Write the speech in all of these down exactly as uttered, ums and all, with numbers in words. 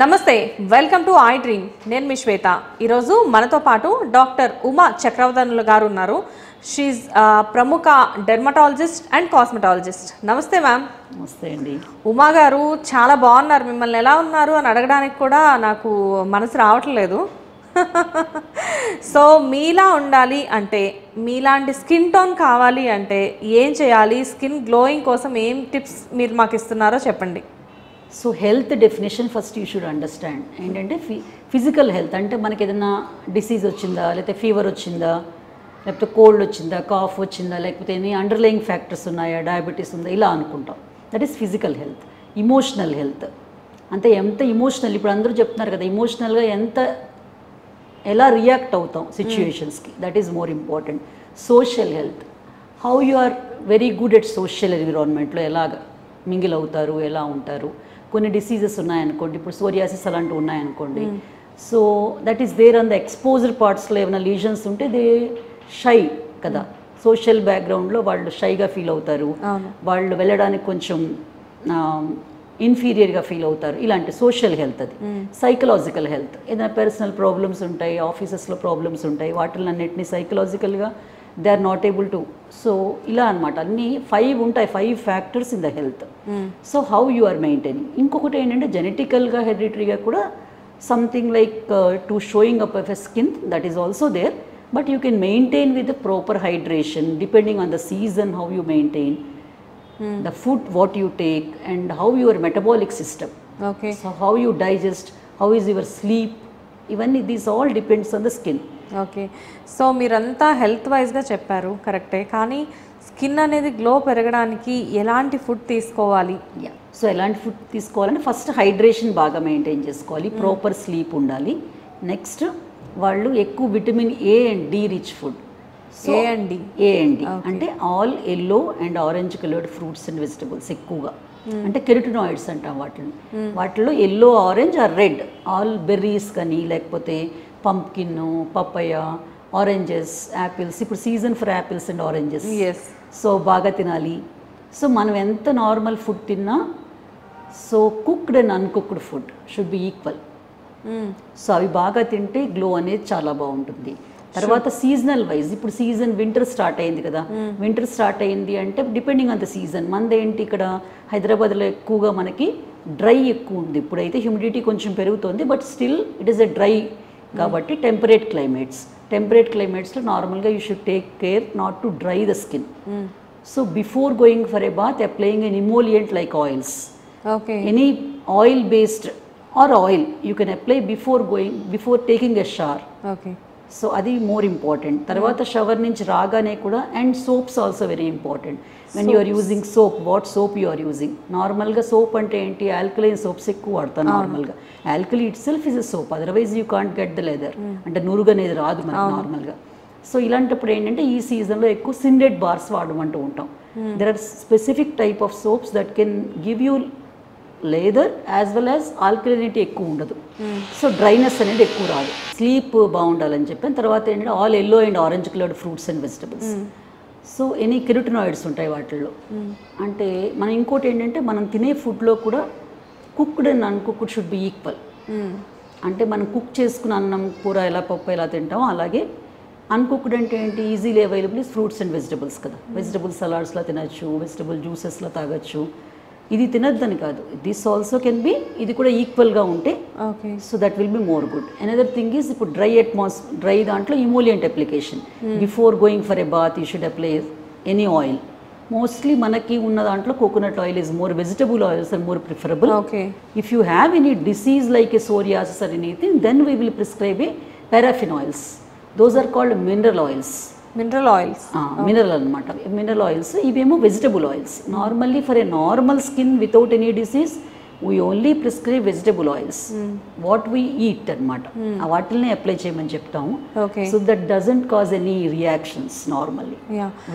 Namaste, welcome to iDream. Nen Mishweta. Irozu, Manatopatu, Doctor Uma Chakravadanulgaru Naru. She is a Pramuka dermatologist and cosmetologist. Namaste, ma'am. Namaste, Andi. Uma garu, chala bagunaru, mimmalni ela unnaru ani adagadani kuda naaku manasu ravatledu. So, meela undali ante, meelanti skin tone kavali ante, em cheyali, skin glowing kosam em tips meer maaku istunnaro cheppandi. So health definition first you should understand. And ante physical health ante manaki edanna disease ochinda lekapothe fever ochinda lekapothe cold ochinda cough ochinda lekapothe any underlying factors unnaya diabetes unda ila anukuntam. That is physical health. Emotional health ante enta emotional ippudu andaru cheptunnaru kada emotional ga enta ela react avtam situations ki, that is more important. Social health, how you are very good at social environment lo elaga mingle avutaru ela untaru. కొన్ని diseases ఉన్నాయనుకోండి, ఇప్పుడు psoriasis అలాంటివి ఉన్నాయనుకోండి, so that is there on the exposure పార్ట్స్లో ఏమైనా lesions ఉంటే they shy కదా, social బ్యాక్గ్రౌండ్లో వాళ్ళు షైగా ఫీల్ అవుతారు, వాళ్ళు వెళ్ళడానికి కొంచెం ఇన్ఫీరియర్గా ఫీల్ అవుతారు, ఇలాంటి సోషల్ హెల్త్. అది సైకలాజికల్ హెల్త్, ఏదైనా పర్సనల్ ప్రాబ్లమ్స్ ఉంటాయి, ఆఫీసెస్లో ప్రాబ్లమ్స్ ఉంటాయి, వాటిని అన్నింటినీ సైకలాజికల్గా they are not able to. So ila anamata anni five untai, five factors in the health. Mm. So how you are maintaining. Inkokoti endante genetical ga hereditary ga kuda something like uh, to showing up of a skin, that is also there, but you can maintain with the proper hydration depending on the season, how you maintain. Mm. The food what you take and how your metabolic system, okay, so how you digest, how is your sleep, even this all depends on the skin. Okay, so మీరంతా health వైజ్గా చెప్పారు కరెక్టే, కానీ skin అనేది glow పెరగడానికి ఎలాంటి food తీసుకోవాలి? So ఎలాంటి ఫుడ్ తీసుకోవాలంటే ఫస్ట్ హైడ్రేషన్ బాగా మెయింటైన్ చేసుకోవాలి, ప్రాపర్ స్లీప్ ఉండాలి. నెక్స్ట్ వాళ్ళు ఎక్కువ vitamin A and D rich food, A and D, A and D అంటే all yellow and orange coloured fruits and vegetables ఎక్కువగా, అంటే కెరటినాయిడ్స్ అంటాం వాటిని, వాటిలో yellow orange or red all berries కానీ లేకపోతే పంప్కిన్, పప్పయ, ఆరెంజెస్, యాపిల్స్, ఇప్పుడు season for apples and oranges, so బాగా తినాలి. సో మనం ఎంత నార్మల్ ఫుడ్ తిన్నా, so cooked and uncooked food should be equal. So అవి బాగా తింటే గ్లో అనేది చాలా బాగుంటుంది. తర్వాత సీజనల్ వైజ్, ఇప్పుడు సీజన్ వింటర్ స్టార్ట్ అయింది కదా, వింటర్ స్టార్ట్ అయింది అంటే డిపెండింగ్ ఆన్ ద సీజన్. మనదేంటి ఇక్కడ హైదరాబాద్లో ఎక్కువగా మనకి డ్రై ఎక్కువ ఉంది, ఇప్పుడైతే హ్యూమిడిటీ కొంచెం పెరుగుతుంది, but still it is a dry కాబట్టి టెంపరేట్ క్లైమేట్స్, టెంపరేట్ క్లైమేట్స్లో నార్మల్గా you should take care not to dry the skin. So before going for a bath applying an emollient like oils, okay, any oil based or oil you can apply before going, before taking a shower, okay, so అది more important. తర్వాత shower నుంచి రాగానే కూడా, and soaps also very important. When you're using soap, what soap you are using. నార్మల్గా soap అంటే ఏంటి, alkaline soaps ఎక్కువ వాడతాను నార్మల్గా. Alkali itself is a soap, otherwise you can't get the lather, అంటే నురుగు అనేది రాదు మనకి నార్మల్గా. సో ఇలాంటప్పుడు ఏంటంటే ఈ సీజన్లో ఎక్కువ సిన్డెడ్ బార్స్ వాడమంటూ ఉంటాం. There are specific type of soaps that can give you lather as well as alkalinity ఎక్కువ ఉండదు, సో డ్రైనెస్ అనేది ఎక్కువ రాదు. స్లీప్ బాగుండాలని చెప్పాను. తర్వాత ఏంటంటే all yellow and orange coloured fruits and vegetables, so any carotenoids ఉంటాయి వాటిల్లో. అంటే మనం ఇంకోటి ఏంటంటే మనం తినే ఫుడ్లో కూడా cooked and uncooked should be equal. అంటే మనం కుక్ చేసుకున్న అన్నం, కూర, ఎలా పప్పు ఎలా తింటామో అలాగే అన్కుక్డ్ అంటే ఏంటి, easily available fruits and vegetables కదా, వెజిటబుల్ సలాడ్స్లా తినచ్చు, వెజిటబుల్ జ్యూసెస్లా తాగొచ్చు. ఇది తినద్దని కాదు, దిస్ ఆల్సో కెన్ బి, ఇది కూడా ఈక్వల్గా ఉంటే okay, so that will be more good. Another thing is ఇప్పుడు డ్రై అట్మాస్, డ్రై దాంట్లో emollient application before going for a bath you should apply any oil. Mostly మనకి ఉన్న దాంట్లో coconut oil is more, vegetable oils are more preferable. Okay, if you have any disease like a psoriasis or anything then we will prescribe a paraffin oils, those are called mineral oils. Mineral oils, mineral అనమాట, mineral oils. ఇవేమో vegetable oils. Normally for a normal skin without any disease we only prescribe vegetable oils, what we eat అనమాట, వాటిల్ని apply చేయమని చెప్తాము. So that doesn't cause any reactions. Normally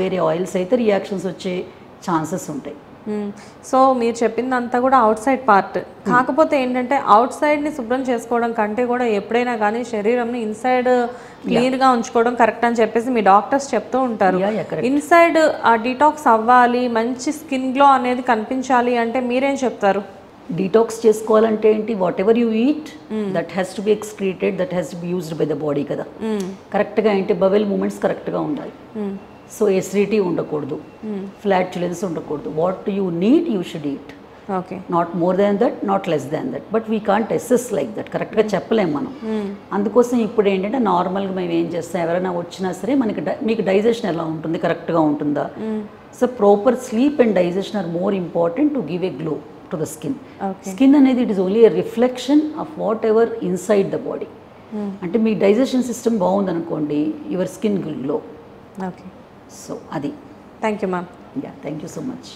వేరే oils అయితే reactions వచ్చే chances ఉంటాయి. So మీరు చెప్పిందంతా కూడా అవుట్ సైడ్ పార్ట్, కాకపోతే ఏంటంటే అవుట్ సైడ్ని శుభ్రం చేసుకోవడం కంటే కూడా ఎప్పుడైనా కానీ శరీరంని ఇన్సైడ్ క్లీన్గా ఉంచుకోవడం కరెక్ట్ అని చెప్పేసి మీ డాక్టర్స్ చెప్తూ ఉంటారు. ఇన్సైడ్ ఆ డీటాక్స్ అవ్వాలి, మంచి స్కిన్ గ్లో అనేది కనిపించాలి అంటే మీరేం చెప్తారు? detox chesukovalante enti, whatever you eat, mm. that has to be excreted, that has to be used by the body kada. Mm. Correct ga enti bowel movements correct ga undali. Mm. So acidity undakodu, mm. flatulence undakodu. What you need, you should eat. Okay. Not more than that, not less than that. But we can't assess like that. Correct ga cheppalem manam. Andukosam ippudu entante normal ga mem em chestam evarana vachina sare maniki meeku digestion ela untundi correct ga untunda. So proper sleep and digestion are more important to give a glow to the skin. Okay. Skin అనేది it is only a reflection of whatever inside the body. అంటే మీ digestion system బాగుంది అనుకోండి, your skin will glow. Okay. So అది. Thank you, ma'am. Yeah, thank you so much.